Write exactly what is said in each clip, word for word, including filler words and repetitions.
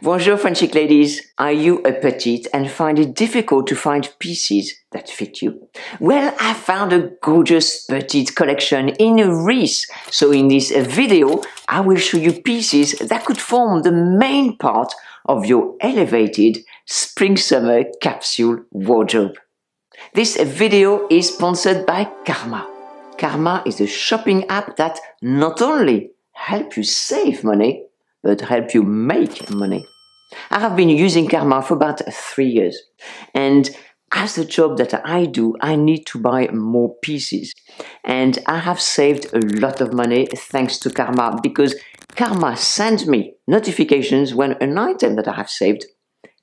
Bonjour, French ladies. Are you a petite and find it difficult to find pieces that fit you? Well, I found a gorgeous petite collection in Reiss. So in this video, I will show you pieces that could form the main part of your elevated spring-summer capsule wardrobe. This video is sponsored by Karma. Karma is a shopping app that not only helps you save money, but help you make money. I have been using Karma for about three years, and as the job that I do, I need to buy more pieces. And I have saved a lot of money thanks to Karma, because Karma sends me notifications when an item that I have saved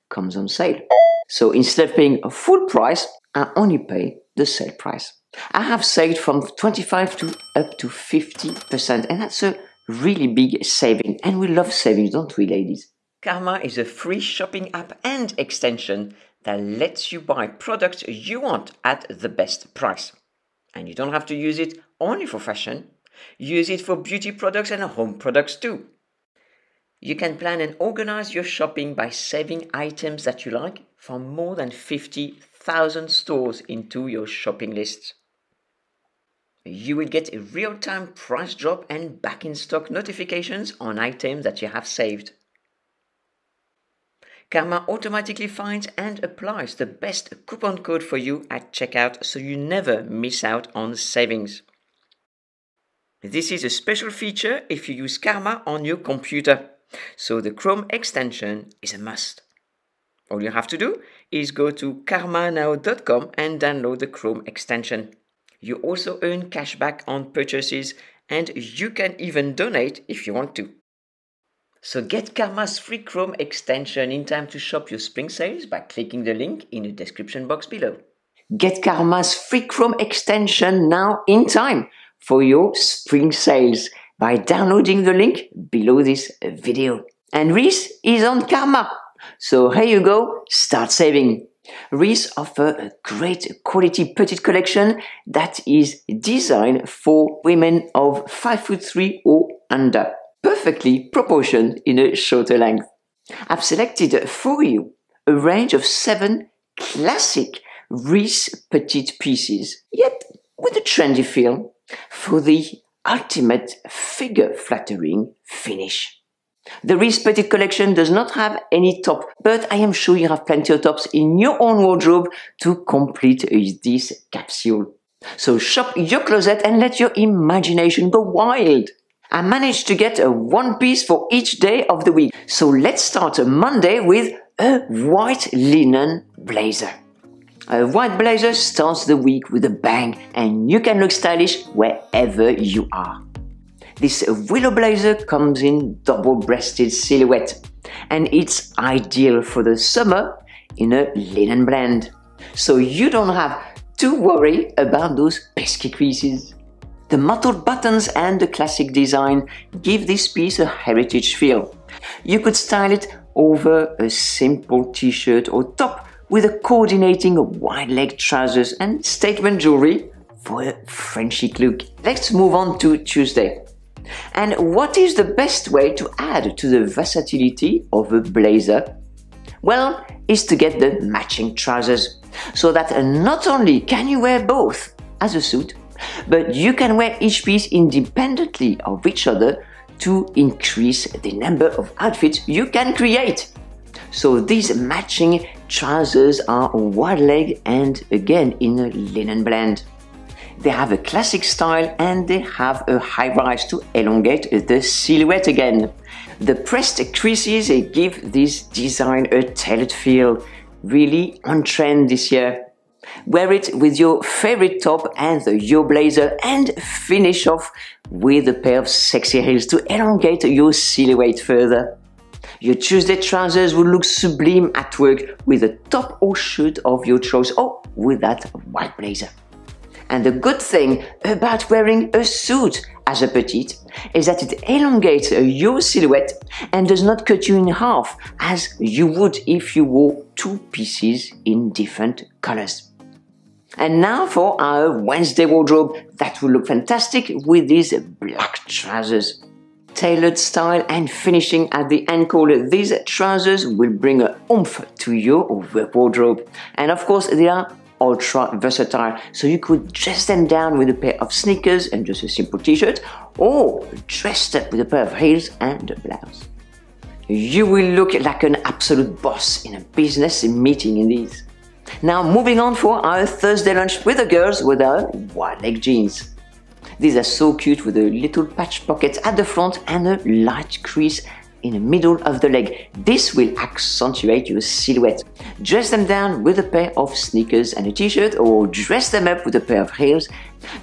comes on sale. So instead of paying a full price, I only pay the sale price. I have saved from twenty-five to up to fifty percent, and that's a really big saving, and we love savings, don't we, ladies? Karma is a free shopping app and extension that lets you buy products you want at the best price. And you don't have to use it only for fashion. Use it for beauty products and home products too. You can plan and organize your shopping by saving items that you like from more than fifty thousand stores into your shopping lists. You will get a real-time price drop and back-in-stock notifications on items that you have saved. Karma automatically finds and applies the best coupon code for you at checkout, so you never miss out on savings. This is a special feature if you use Karma on your computer, so the Chrome extension is a must. All you have to do is go to karma now dot com and download the Chrome extension. You also earn cashback on purchases, and you can even donate if you want to. So get Karma's free Chrome extension in time to shop your spring sales by clicking the link in the description box below. Get Karma's free Chrome extension now in time for your spring sales by downloading the link below this video. And Reiss is on Karma. So here you go, start saving. Reiss offer a great quality petite collection that is designed for women of five foot three or under, perfectly proportioned in a shorter length. I've selected for you a range of seven classic Reiss petite pieces, yet with a trendy feel, for the ultimate figure-flattering finish. The Reiss petite collection does not have any top, but I am sure you have plenty of tops in your own wardrobe to complete this capsule. So shop your closet and let your imagination go wild. I managed to get a one piece for each day of the week. So let's start a Monday with a white linen blazer. A white blazer starts the week with a bang, and you can look stylish wherever you are. This willow blazer comes in double-breasted silhouette, and it's ideal for the summer in a linen blend, so you don't have to worry about those pesky creases. The mottled buttons and the classic design give this piece a heritage feel. You could style it over a simple t-shirt or top with a coordinating wide-leg trousers and statement jewelry for a Frenchy look. Let's move on to Tuesday. And what is the best way to add to the versatility of a blazer? Well, is to get the matching trousers, so that not only can you wear both as a suit, but you can wear each piece independently of each other to increase the number of outfits you can create. So these matching trousers are wide leg and again in a linen blend. They have a classic style, and they have a high rise to elongate the silhouette again. The pressed creases give this design a tailored feel, really on trend this year. Wear it with your favorite top and your blazer, and finish off with a pair of sexy heels to elongate your silhouette further. Your Tuesday trousers will look sublime at work with a top or shirt of your choice, or with that white blazer. And the good thing about wearing a suit as a petite is that it elongates your silhouette and does not cut you in half as you would if you wore two pieces in different colors. And now for our Wednesday wardrobe that will look fantastic with these black trousers. tailored style and finishing at the ankle. These trousers will bring a oomph to your wardrobe, and of course they are ultra versatile, so you could dress them down with a pair of sneakers and just a simple t-shirt, or dressed up with a pair of heels and a blouse. You will look like an absolute boss in a business meeting in these. Now moving on for our Thursday lunch with the girls with our wide leg jeans. These are so cute with a little patch pocket at the front and a light crease in the middle of the leg. This will accentuate your silhouette. Dress them down with a pair of sneakers and a t-shirt, or dress them up with a pair of heels.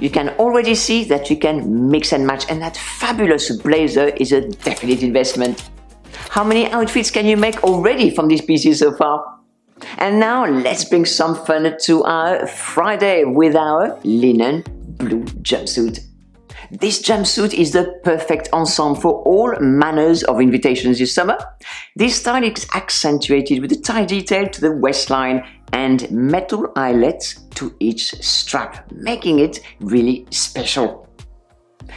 You can already see that you can mix and match, and that fabulous blazer is a definite investment. How many outfits can you make already from these pieces so far? And now let's bring some fun to our Friday with our linen blue jumpsuit. This jumpsuit is the perfect ensemble for all manners of invitations this summer. This style is accentuated with a tie detail to the waistline and metal eyelets to each strap, making it really special.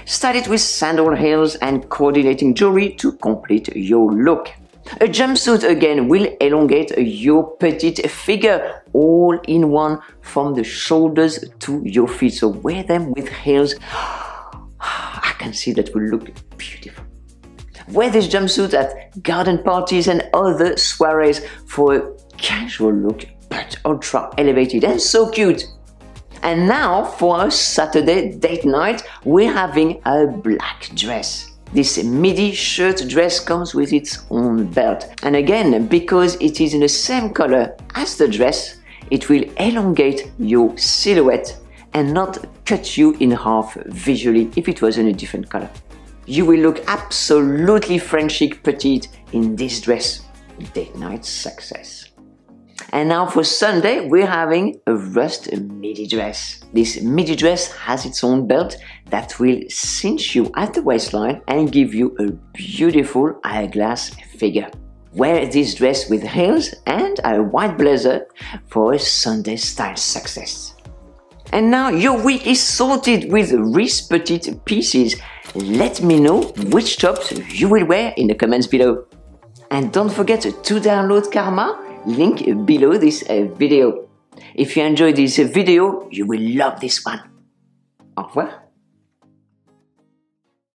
Style it with sandal heels and coordinating jewelry to complete your look. A jumpsuit again will elongate your petite figure, all in one from the shoulders to your feet, so wear them with heels. I can see that will look beautiful. Wear this jumpsuit at garden parties and other soirees for a casual look, but ultra elevated and so cute. And now for our Saturday date night, we're having a black dress. This midi shirt dress comes with its own belt, and again, because it is in the same color as the dress, it will elongate your silhouette and not cut you in half visually if it was in a different color. You will look absolutely French chic petite in this dress. Date night success. And now for Sunday, we're having a rust midi dress. This midi dress has its own belt that will cinch you at the waistline and give you a beautiful hourglass figure. Wear this dress with heels and a white blazer for a Sunday style success. And now your week is sorted with Reiss petite pieces. Let me know which tops you will wear in the comments below. And don't forget to download Karma, link below this video. If you enjoyed this video, you will love this one. Au revoir.